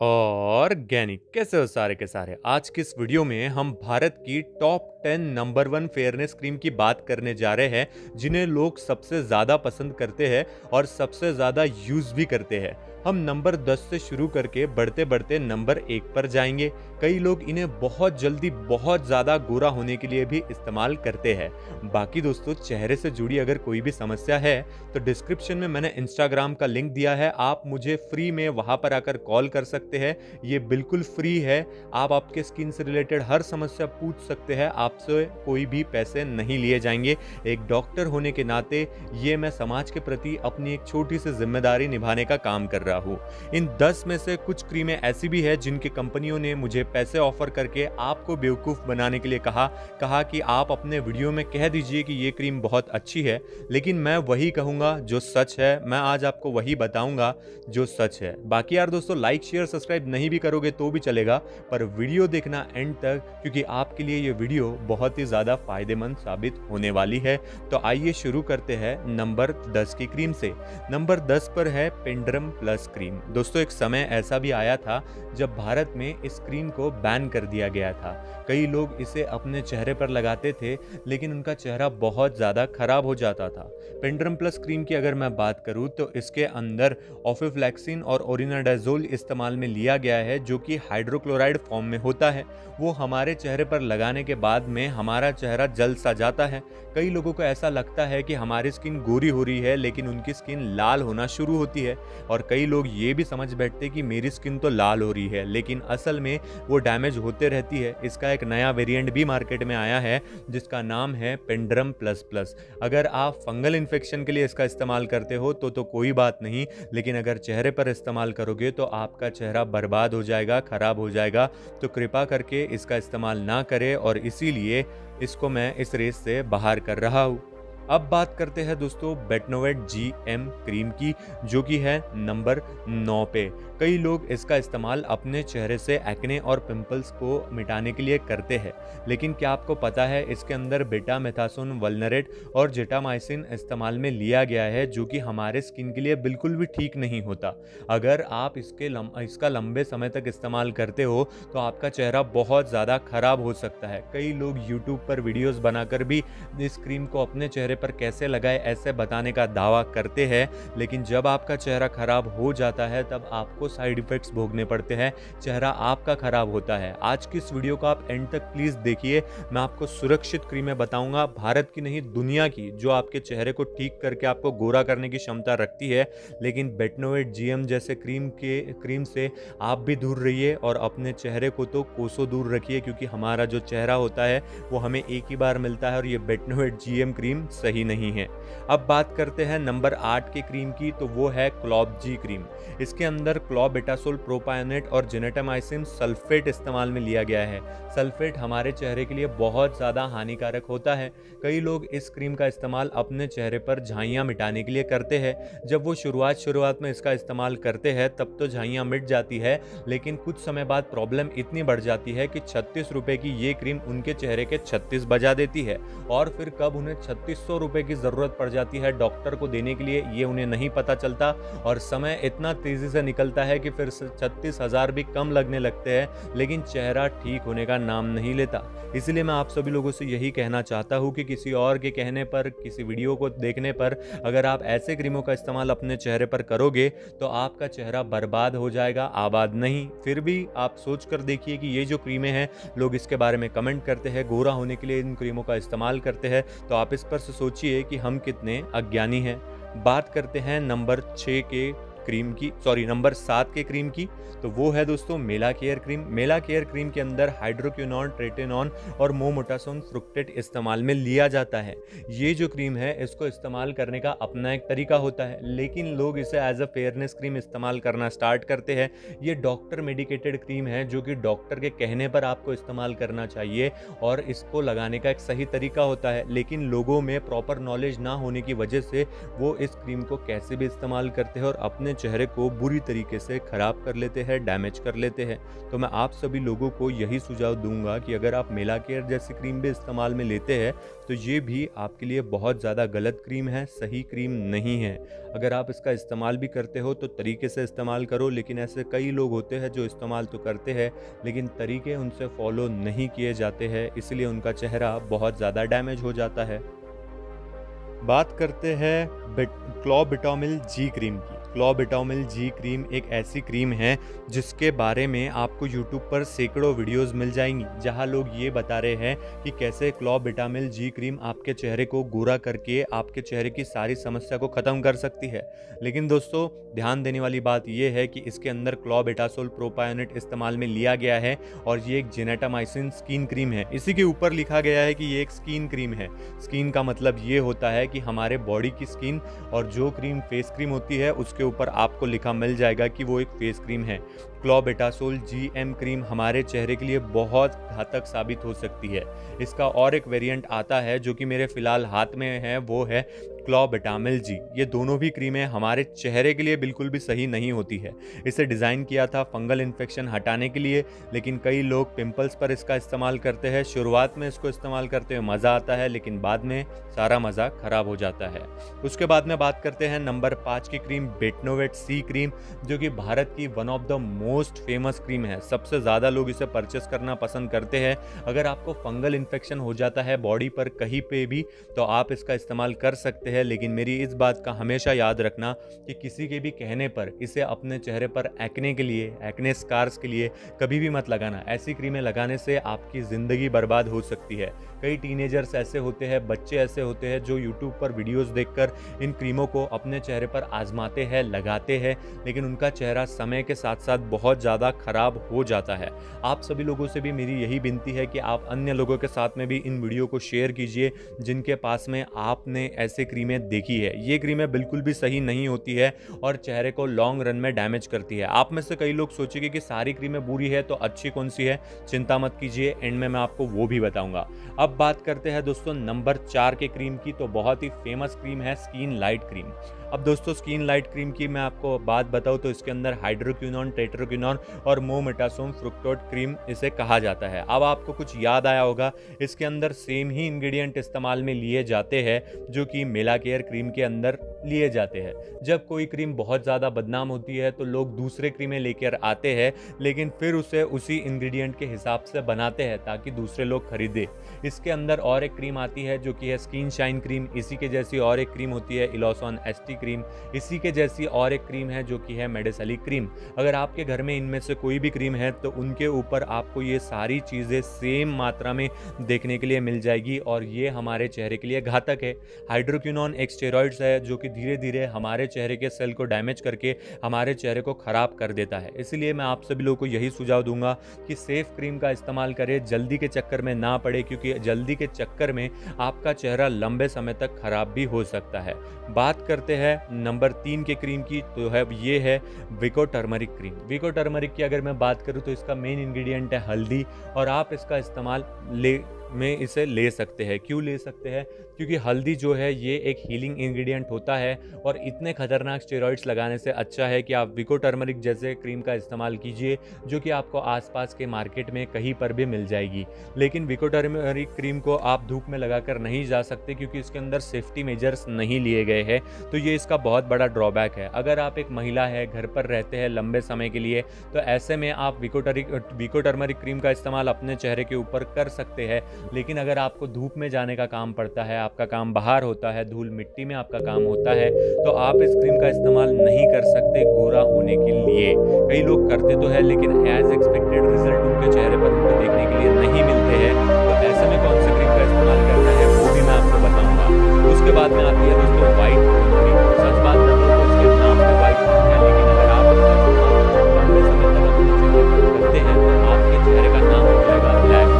और ऑर्गेनिक। कैसे हो सारे के सारे। आज की इस वीडियो में हम भारत की टॉप 10 नंबर 1 फेयरनेस क्रीम की बात करने जा रहे हैं, जिन्हें लोग सबसे ज़्यादा पसंद करते हैं और सबसे ज़्यादा यूज़ भी करते हैं। हम नंबर 10 से शुरू करके बढ़ते बढ़ते नंबर 1 पर जाएंगे। कई लोग इन्हें बहुत जल्दी बहुत ज़्यादा गोरा होने के लिए भी इस्तेमाल करते हैं। बाकी दोस्तों, चेहरे से जुड़ी अगर कोई भी समस्या है तो डिस्क्रिप्शन में मैंने इंस्टाग्राम का लिंक दिया है, आप मुझे फ्री में वहाँ पर आकर कॉल कर सकते हैं। ये बिल्कुल फ्री है, आप आपके स्किन से रिलेटेड हर समस्या पूछ सकते हैं, आपसे कोई भी पैसे नहीं लिए जाएंगे। एक डॉक्टर होने के नाते ये मैं समाज के प्रति अपनी एक छोटी सी जिम्मेदारी निभाने का काम कर रहा हूँ। इन 10 में से कुछ क्रीमें ऐसी भी है जिनके कंपनियों ने मुझे पैसे ऑफर करके आपको बेवकूफ़ बनाने के लिए कहा कि आप अपने वीडियो में कह दीजिए कि ये क्रीम बहुत अच्छी है, लेकिन मैं वही कहूँगा जो सच है। मैं आज आपको वही बताऊँगा जो सच है। बाकी यार दोस्तों, लाइक शेयर सब्सक्राइब नहीं भी करोगे तो भी चलेगा, पर वीडियो देखना एंड तक, क्योंकि आपके लिए ये वीडियो बहुत ही ज़्यादा फायदेमंद साबित होने वाली है। तो आइए शुरू करते हैं नंबर 10 की क्रीम से। नंबर 10 पर है पैंडर्म प्लस क्रीम। दोस्तों, एक समय ऐसा भी आया था जब भारत में इस क्रीम को बैन कर दिया गया था। कई लोग इसे अपने चेहरे पर लगाते थे, लेकिन उनका चेहरा बहुत ज़्यादा खराब हो जाता था। पैंडर्म प्लस क्रीम की अगर मैं बात करूँ तो इसके अंदर ऑफिफ्लैक्सिन और ओरिनाडाइजोल इस्तेमाल में लिया गया है, जो कि हाइड्रोक्लोराइड फॉर्म में होता है। वो हमारे चेहरे पर लगाने के बाद में हमारा चेहरा जल सा जाता है। कई लोगों को ऐसा लगता है कि हमारी स्किन गोरी हो रही है, लेकिन उनकी स्किन लाल होना शुरू होती है। और कई लोग ये भी समझ बैठते हैं कि मेरी स्किन तो लाल हो रही है, लेकिन असल में वो डैमेज होते रहती है। इसका एक नया वेरिएंट भी मार्केट में आया है जिसका नाम है पैंडर्म प्लस प्लस। अगर आप फंगल इन्फेक्शन के लिए इसका इस्तेमाल करते हो तो कोई बात नहीं, लेकिन अगर चेहरे पर इस्तेमाल करोगे तो आपका चेहरा बर्बाद हो जाएगा, खराब हो जाएगा। तो कृपा करके इसका इस्तेमाल ना करें, और इसीलिए इसको मैं इस रेस से बाहर कर रहा हूँ। अब बात करते हैं दोस्तों बेटनोवेट GM क्रीम की, जो कि है नंबर 9 पे। कई लोग इसका इस्तेमाल अपने चेहरे से एक्ने और पिंपल्स को मिटाने के लिए करते हैं, लेकिन क्या आपको पता है इसके अंदर बेटा मेथासोन वल्नरेट और जेटामाइसिन इस्तेमाल में लिया गया है, जो कि हमारे स्किन के लिए बिल्कुल भी ठीक नहीं होता। अगर आप इसका लंबे समय तक इस्तेमाल करते हो तो आपका चेहरा बहुत ज़्यादा खराब हो सकता है। कई लोग यूट्यूब पर वीडियोज़ बनाकर भी इस क्रीम को अपने चेहरे पर कैसे लगाए ऐसे बताने का दावा करते हैं, लेकिन जब आपका चेहरा खराब हो जाता है तब आपको साइड इफेक्ट्स भोगने पड़ते हैं, चेहरा आपका खराब होता है। आज की इस वीडियो को आप एंड तक प्लीज देखिए। मैं आपको सुरक्षित क्रीमें बताऊंगा, भारत की नहीं दुनिया की, जो आपके चेहरे को ठीक करके आपको गोरा करने की क्षमता रखती है। लेकिन बेटनोवेट GM जैसे क्रीम से आप भी दूर रहिए और अपने चेहरे को तो कोसों दूर रखिए, क्योंकि हमारा जो चेहरा होता है वो हमें एक ही बार मिलता है, और ये बेटनोवेट GM क्रीम सही नहीं है। अब बात करते हैं नंबर 8 की क्रीम की, तो वो है क्लॉब जी क्रीम। इसके अंदर क्लोबेटासोल प्रोपायोनेट और जेटामाइसिन सल्फेट इस्तेमाल में लिया गया है। सल्फेट हमारे चेहरे के लिए बहुत ज़्यादा हानिकारक होता है। कई लोग इस क्रीम का इस्तेमाल अपने चेहरे पर झाइयाँ मिटाने के लिए करते हैं। जब वो शुरुआत में इसका इस्तेमाल करते हैं तब तो झाइयाँ मिट जाती है, लेकिन कुछ समय बाद प्रॉब्लम इतनी बढ़ जाती है कि 36 रुपये की ये क्रीम उनके चेहरे के 36 बजा देती है, और फिर कब उन्हें 3600 रुपये की ज़रूरत पड़ जाती है डॉक्टर को देने के लिए ये उन्हें नहीं पता चलता। और समय इतना तेज़ी से निकलता है कि फिर 36,000 भी कम लगने लगते हैं, लेकिन चेहरा ठीक होने का नाम नहीं लेता। इसलिए मैं आप सभी लोगों से यही कहना चाहता हूँ कि किसी और के कहने पर, किसी वीडियो को देखने पर अगर आप ऐसे क्रीमों का इस्तेमाल अपने चेहरे पर करोगे तो आपका चेहरा बर्बाद हो जाएगा, आबाद नहीं। फिर भी आप सोच कर देखिए कि ये जो क्रीमें हैं, लोग इसके बारे में कमेंट करते हैं, गोरा होने के लिए इन क्रीमों का इस्तेमाल करते हैं, तो आप इस पर सोचिए कि हम कितने अज्ञानी हैं। बात करते हैं नंबर 7 के क्रीम की, तो वो है दोस्तों Melacare cream. Melacare cream के अंदर हाइड्रोक्विनोन, ट्रेटेनॉन और मोमोटासोन फ्रुक्टेट इस्तेमाल में लिया जाता है। ये जो क्रीम है इसको इस्तेमाल करने का अपना एक तरीका होता है, लेकिन लोग इसे एज अ फेयरनेस क्रीम इस्तेमाल करना स्टार्ट करते हैं। ये डॉक्टर मेडिकेटेड क्रीम है, जो कि डॉक्टर के कहने पर आपको इस्तेमाल करना चाहिए, और इसको लगाने का एक सही तरीका होता है, लेकिन लोगों में प्रॉपर नॉलेज ना होने की वजह से वो इस क्रीम को कैसे भी इस्तेमाल करते हैं और अपने चेहरे को बुरी तरीके से ख़राब कर लेते हैं, डैमेज कर लेते हैं। तो मैं आप सभी लोगों को यही सुझाव दूंगा कि अगर आप मेला केयर जैसी क्रीम भी इस्तेमाल में लेते हैं तो ये भी आपके लिए बहुत ज़्यादा गलत क्रीम है, सही क्रीम नहीं है। अगर आप इसका इस्तेमाल भी करते हो तो तरीके से इस्तेमाल करो, लेकिन ऐसे कई लोग होते हैं जो इस्तेमाल तो करते हैं लेकिन तरीके उनसे फॉलो नहीं किए जाते हैं, इसलिए उनका चेहरा बहुत ज़्यादा डैमेज हो जाता है। बात करते हैं क्लोबिटामिल जी क्रीम की। क्लोबिटामिल जी क्रीम एक ऐसी क्रीम है जिसके बारे में आपको यूट्यूब पर सैकड़ों वीडियोस मिल जाएंगी, जहां लोग ये बता रहे हैं कि कैसे क्लोबिटामिल जी क्रीम आपके चेहरे को गोरा करके आपके चेहरे की सारी समस्या को ख़त्म कर सकती है। लेकिन दोस्तों, ध्यान देने वाली बात यह है कि इसके अंदर क्लोबेटासोल प्रोपायोनेट इस्तेमाल में लिया गया है और ये एक जेनेटामाइसिन स्किन क्रीम है। इसी के ऊपर लिखा गया है कि ये एक स्किन क्रीम है। स्किन का मतलब ये होता है कि हमारे बॉडी की स्किन, और जो क्रीम फेस क्रीम होती है उसके ऊपर आपको लिखा मिल जाएगा कि वो एक फेस क्रीम है। क्लोबेटासोल जीएम क्रीम हमारे चेहरे के लिए बहुत घातक साबित हो सकती है। इसका और एक वेरिएंट आता है जो कि मेरे फिलहाल हाथ में है, वो है क्लोबिटामिल जी। ये दोनों भी क्रीमें हमारे चेहरे के लिए बिल्कुल भी सही नहीं होती है। इसे डिज़ाइन किया था फंगल इन्फेक्शन हटाने के लिए, लेकिन कई लोग पिंपल्स पर इसका इस्तेमाल करते हैं। शुरुआत में इसको इस्तेमाल करते हुए मज़ा आता है, लेकिन बाद में सारा मज़ा खराब हो जाता है। उसके बाद में बात करते हैं नंबर 5 की क्रीम, बेटनोवेट सी क्रीम, जो कि भारत की one of the most famous cream है। सबसे ज़्यादा लोग इसे परचेस करना पसंद करते हैं। अगर आपको फंगल इन्फेक्शन हो जाता है बॉडी पर कहीं पे भी तो आप इसका इस्तेमाल कर सकते हैं, लेकिन मेरी इस बात का हमेशा याद रखना कि किसी के भी कहने पर इसे अपने चेहरे पर एक्ने के लिए, एक्ने स्कार्स के लिए कभी भी मत लगाना। ऐसी क्रीमें लगाने से आपकी ज़िंदगी बर्बाद हो सकती है। कई टीनेजर्स ऐसे होते हैं, बच्चे ऐसे होते हैं जो यूट्यूब पर वीडियोस देखकर इन क्रीमों को अपने चेहरे पर आजमाते हैं, लगाते हैं, लेकिन उनका चेहरा समय के साथ साथ बहुत ज़्यादा खराब हो जाता है। आप सभी लोगों से भी मेरी यही विनती है कि आप अन्य लोगों के साथ में भी इन वीडियो को शेयर कीजिए जिनके पास में आपने ऐसे क्रीमें देखी है। ये क्रीमें बिल्कुल भी सही नहीं होती है और चेहरे को लॉन्ग रन में डैमेज करती है। आप में से कई लोग सोचेंगे कि सारी क्रीमें बुरी है तो अच्छी कौन सी है। चिंता मत कीजिए, एंड में मैं आपको वो भी बताऊंगा। अब बात करते हैं दोस्तों नंबर 4 के क्रीम की, तो बहुत ही फेमस क्रीम है स्किन लाइट क्रीम। अब दोस्तों स्किन लाइट क्रीम की मैं आपको बात बताऊं तो इसके अंदर हाइड्रोक्विनोन, टेट्रोक्विनोन और मोमेटासोम फ्रुक्टोट क्रीम इसे कहा जाता है। अब आपको कुछ याद आया होगा, इसके अंदर सेम ही इंग्रेडिएंट इस्तेमाल में लिए जाते हैं जो कि मेला केयर क्रीम के अंदर लिए जाते हैं। जब कोई क्रीम बहुत ज़्यादा बदनाम होती है तो लोग दूसरे क्रीमें लेकर आते हैं, लेकिन फिर उसे उसी इंग्रेडिएंट के हिसाब से बनाते हैं ताकि दूसरे लोग खरीदें। इसके अंदर और एक क्रीम आती है जो कि है स्किन शाइन क्रीम, इसी के जैसी और एक क्रीम होती है इलोसन ST क्रीम, इसी के जैसी और एक क्रीम है जो कि है मेडिकलिक क्रीम। अगर आपके घर में इनमें से कोई भी क्रीम है तो उनके ऊपर आपको ये सारी चीज़ें सेम मात्रा में देखने के लिए मिल जाएगी और ये हमारे चेहरे के लिए घातक है। हाइड्रोक्विनोन एक स्टेरॉइड्स है जो कि धीरे धीरे हमारे चेहरे के सेल को डैमेज करके हमारे चेहरे को ख़राब कर देता है। इसलिए मैं आप सभी लोगों को यही सुझाव दूंगा कि सेफ क्रीम का इस्तेमाल करें, जल्दी के चक्कर में ना पड़े, क्योंकि जल्दी के चक्कर में आपका चेहरा लंबे समय तक खराब भी हो सकता है। बात करते हैं नंबर 3 के क्रीम की, तो है ये है Vicco turmeric cream. Vicco turmeric की अगर मैं बात करूँ तो इसका मेन इंग्रेडिएंट है हल्दी, और आप इसका इस्तेमाल इसे ले सकते हैं। क्यों ले सकते हैं? क्योंकि हल्दी जो है ये एक हीलिंग इंग्रेडिएंट होता है और इतने खतरनाक स्टेरॉइड्स लगाने से अच्छा है कि आप विको टर्मरिक जैसे क्रीम का इस्तेमाल कीजिए जो कि आपको आसपास के मार्केट में कहीं पर भी मिल जाएगी। लेकिन विको टर्मरिक क्रीम को आप धूप में लगाकर नहीं जा सकते क्योंकि इसके अंदर सेफ्टी मेजर्स नहीं लिए गए हैं, तो ये इसका बहुत बड़ा ड्रॉबैक है। अगर आप एक महिला है, घर पर रहते हैं लंबे समय के लिए, तो ऐसे में आप विको टर्मरिक क्रीम का इस्तेमाल अपने चेहरे के ऊपर कर सकते हैं। लेकिन अगर आपको धूप में जाने का काम पड़ता है, आपका काम बाहर होता है, धूल मिट्टी में आपका काम होता है, तो आप इस क्रीम का इस्तेमाल नहीं कर सकते गोरा होने के लिए। कई लोग करते तो है लेकिन एज एक्सपेक्टेड रिजल्ट उनके चेहरे पर उनको देखने के लिए नहीं मिलते हैं, तो ऐसे में कौन सा क्रीम का इस्तेमाल करना है वो भी मैं आपको बताऊँगा। उसके बाद में आती है दोस्तों व्हाइट क्रीम। सच बात ना तो उसके नाम पर व्हाइट क्रीम है, लेकिन अगर आप लंबे समय तक अपने चेहरे पर करते हैं तो आपके चेहरे का नाम हो जाएगा ब्लैक।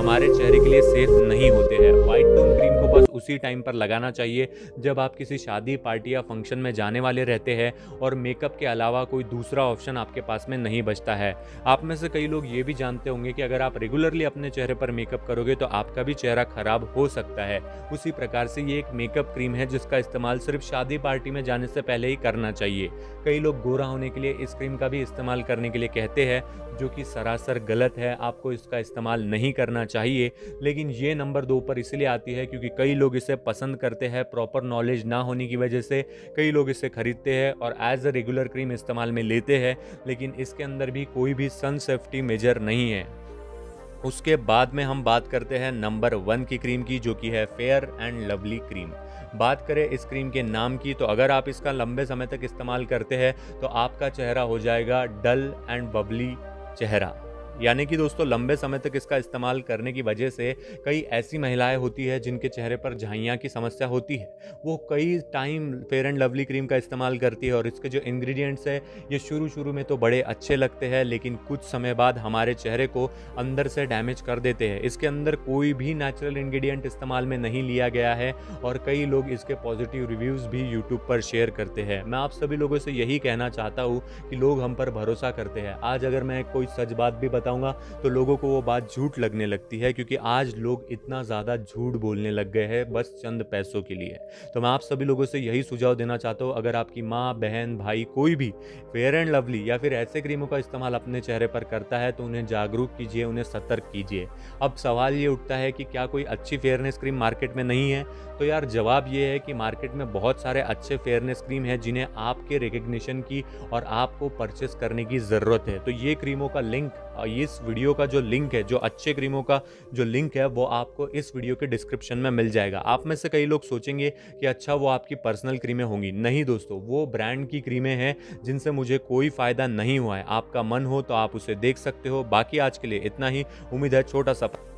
हमारे चेहरे के लिए सेफ नहीं होते हैं। व्हाइट टोन क्रीम को बस उसी टाइम पर लगाना चाहिए जब आप किसी शादी, पार्टी या फंक्शन में जाने वाले रहते हैं और मेकअप के अलावा कोई दूसरा ऑप्शन आपके पास में नहीं बचता है। आप में से कई लोग ये भी जानते होंगे कि अगर आप रेगुलरली अपने चेहरे पर मेकअप करोगे तो आपका भी चेहरा खराब हो सकता है। उसी प्रकार से ये एक मेकअप क्रीम है जिसका इस्तेमाल सिर्फ शादी पार्टी में जाने से पहले ही करना चाहिए। कई लोग गोरा होने के लिए इस क्रीम का भी इस्तेमाल करने के लिए कहते हैं, जो कि सरासर गलत है। आपको इसका इस्तेमाल नहीं करना चाहिए, लेकिन ये नंबर 2 पर इसलिए आती है क्योंकि कई लोग इसे पसंद करते हैं। प्रॉपर नॉलेज ना होने की वजह से कई लोग इसे खरीदते हैं और एज अ रेगुलर क्रीम इस्तेमाल में लेते हैं, लेकिन इसके अंदर भी कोई भी सन सेफ्टी मेजर नहीं है। उसके बाद में हम बात करते हैं नंबर 1 की क्रीम की, जो कि है फेयर एंड लवली क्रीम। बात करें इस क्रीम के नाम की तो अगर आप इसका लंबे समय तक इस्तेमाल करते हैं तो आपका चेहरा हो जाएगा डल एंड बबली चेहरा। यानी कि दोस्तों, लंबे समय तक इसका इस्तेमाल करने की वजह से कई ऐसी महिलाएं होती है जिनके चेहरे पर झाइयाँ की समस्या होती है। वो कई time fair and lovely cream का इस्तेमाल करती है और इसके जो इंग्रेडिएंट्स है ये शुरू में तो बड़े अच्छे लगते हैं, लेकिन कुछ समय बाद हमारे चेहरे को अंदर से डैमेज कर देते हैं। इसके अंदर कोई भी नेचुरल इन्ग्रीडियंट इस्तेमाल में नहीं लिया गया है और कई लोग इसके पॉजिटिव रिव्यूज़ भी यूट्यूब पर शेयर करते हैं। मैं आप सभी लोगों से यही कहना चाहता हूँ कि लोग हम पर भरोसा करते हैं। आज अगर मैं कोई सच बात भी तो लोगों को वो बात झूठ लगने लगती है, क्योंकि आज लोग इतना ज़्यादा झूठ बोलने लग गए हैं बस चंद पैसों के लिए। तो मैं आप सभी लोगों से यही सुझाव देना चाहता हूँ, अगर आपकी माँ, बहन, भाई कोई भी फेयर एंड लवली या फिर ऐसे क्रीमों का इस्तेमाल अपने चेहरे पर करता है तो उन्हें जागरूक कीजिए, उन्हें सतर्क कीजिए। अब सवाल ये उठता है कि क्या कोई अच्छी फेयरनेस क्रीम मार्केट में नहीं है? तो यार, जवाब ये है कि मार्केट में बहुत सारे अच्छे फेयरनेस क्रीम है जिन्हें आपके रिकग्निशन की और आपको परचेस करने की ज़रूरत है। तो ये क्रीमों का लिंक, इस वीडियो का जो लिंक है, जो अच्छे क्रीमों का जो लिंक है, वो आपको इस वीडियो के डिस्क्रिप्शन में मिल जाएगा। आप में से कई लोग सोचेंगे कि अच्छा वो आपकी पर्सनल क्रीमें होंगी। नहीं दोस्तों, वो ब्रांड की क्रीमें हैं जिनसे मुझे कोई फ़ायदा नहीं हुआ है। आपका मन हो तो आप उसे देख सकते हो। बाकी आज के लिए इतना ही। उम्मीद है छोटा सा